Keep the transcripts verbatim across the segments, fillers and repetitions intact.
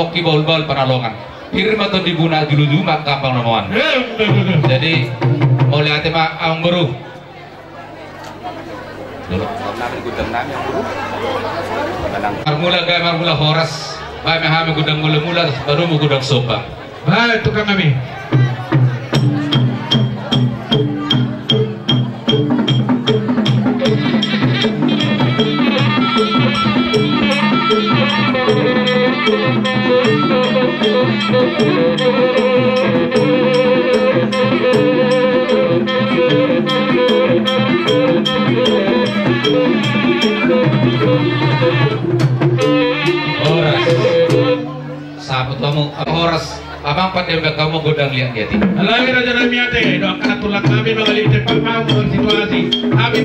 Oki Bolbal Panalongan Pirma tuh dibuna dulu maka kapal nomoan. Jadi mau lihat tema Ang Beru. Marmula gay marmula horas. Bae mehame gudang mula mula baru mu gudang sopa. Bae tukang kami. Yang kamu godang lihat lihat ini. Alami raja ramiate doakan tulang kami mengalir cepat mau situasi. Amin.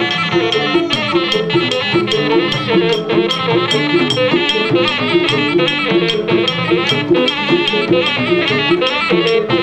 Thank you. Thank you.